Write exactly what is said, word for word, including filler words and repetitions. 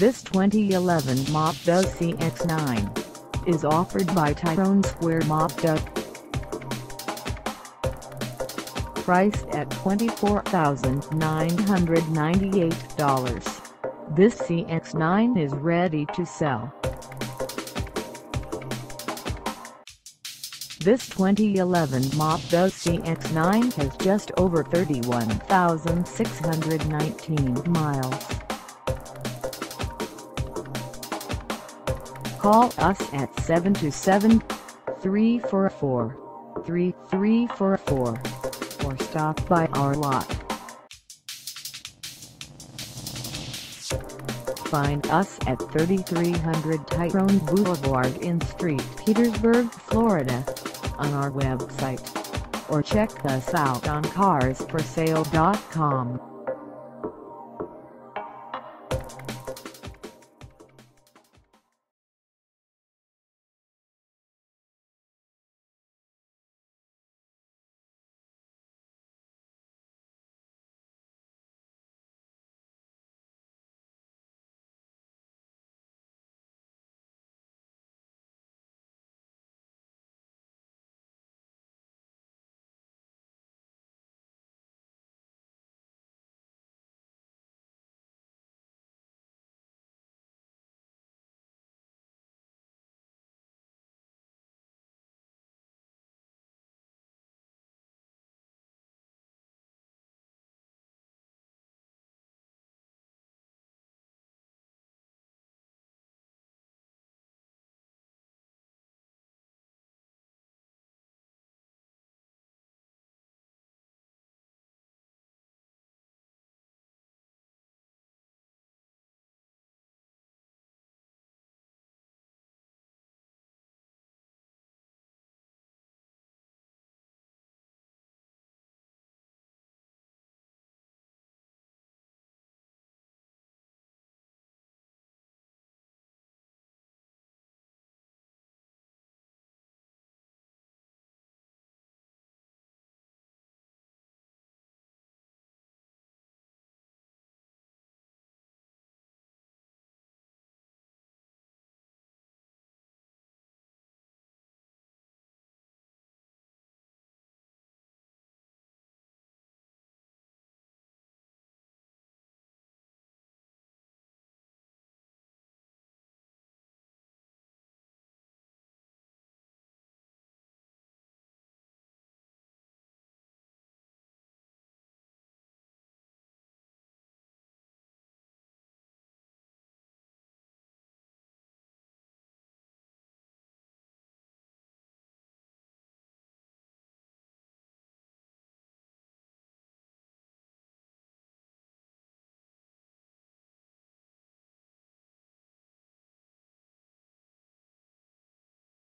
This twenty eleven Mazda C X nine is offered by Tyrone Square Mazda. Priced at twenty-four thousand nine hundred ninety-eight dollars, this C X nine is ready to sell. This twenty eleven Mazda C X nine has just over thirty-one thousand six hundred nineteen miles. Call us at seven two seven, three four four, three three four four. Or stop by our lot. Find us at thirty-three hundred Tyrone Boulevard in Saint Petersburg, Florida, on our website, or check us out on cars for sale dot com.